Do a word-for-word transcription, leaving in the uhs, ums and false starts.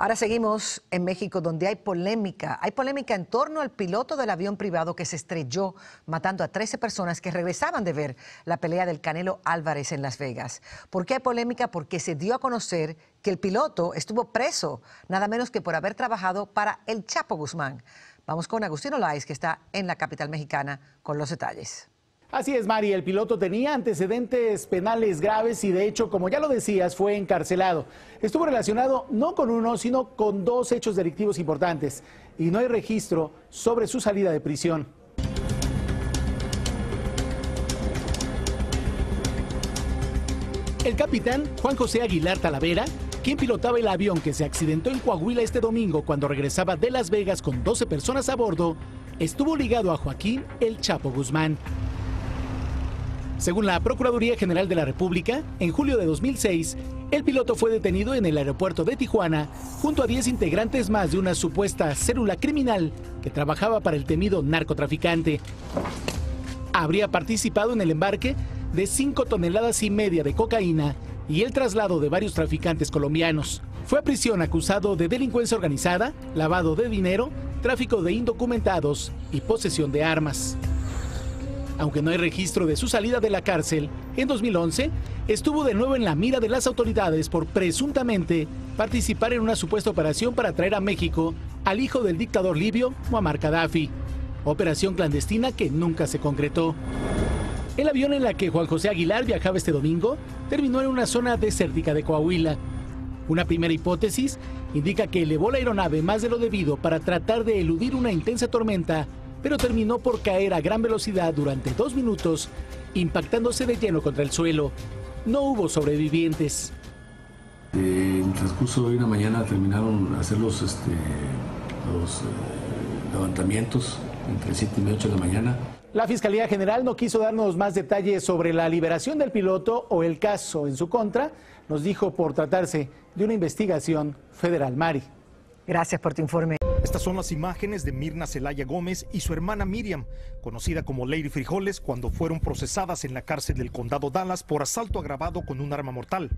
Ahora seguimos en México, donde hay polémica. Hay polémica en torno al piloto del avión privado que se estrelló, matando a trece personas que regresaban de ver la pelea del Canelo Álvarez en Las Vegas. ¿Por qué hay polémica? Porque se dio a conocer que el piloto estuvo preso, nada menos que por haber trabajado para El Chapo Guzmán. Vamos con Agustín Olaes, que está en la capital mexicana, con los detalles. Así es, Mari, el piloto tenía antecedentes penales graves y, de hecho, como ya lo decías, fue encarcelado. Estuvo relacionado no con uno, sino con dos hechos delictivos importantes, y no hay registro sobre su salida de prisión. El capitán Juan José Aguilar Talavera, quien pilotaba el avión que se accidentó en Coahuila este domingo cuando regresaba de Las Vegas con doce personas a bordo, estuvo ligado a Joaquín El Chapo Guzmán. Según la Procuraduría General de la República, en julio de dos mil seis, el piloto fue detenido en el aeropuerto de Tijuana junto a diez integrantes más de una supuesta célula criminal que trabajaba para el temido narcotraficante. Habría participado en el embarque de cinco toneladas y media de cocaína y el traslado de varios traficantes colombianos. Fue a prisión acusado de delincuencia organizada, lavado de dinero, tráfico de indocumentados y posesión de armas. Aunque no hay registro de su salida de la cárcel, en dos mil once estuvo de nuevo en la mira de las autoridades por presuntamente participar en una supuesta operación para traer a México al hijo del dictador libio Muammar Gaddafi, operación clandestina que nunca se concretó. El avión en el que Juan José Aguilar viajaba este domingo terminó en una zona desértica de Coahuila. Una primera hipótesis indica que elevó la aeronave más de lo debido para tratar de eludir una intensa tormenta, pero terminó por caer a gran velocidad durante dos minutos, impactándose de lleno contra el suelo. No hubo sobrevivientes. Eh, en el transcurso de una mañana terminaron hacer los, este, los eh, levantamientos entre siete y ocho de la mañana. La Fiscalía General no quiso darnos más detalles sobre la liberación del piloto o el caso en su contra. Nos dijo por tratarse de una investigación federal. Mari. Gracias por tu informe. Estas son las imágenes de Mirna Zelaya Gómez y su hermana Miriam, conocida como Lady Frijoles, cuando fueron procesadas en la cárcel del condado Dallas por asalto agravado con un arma mortal.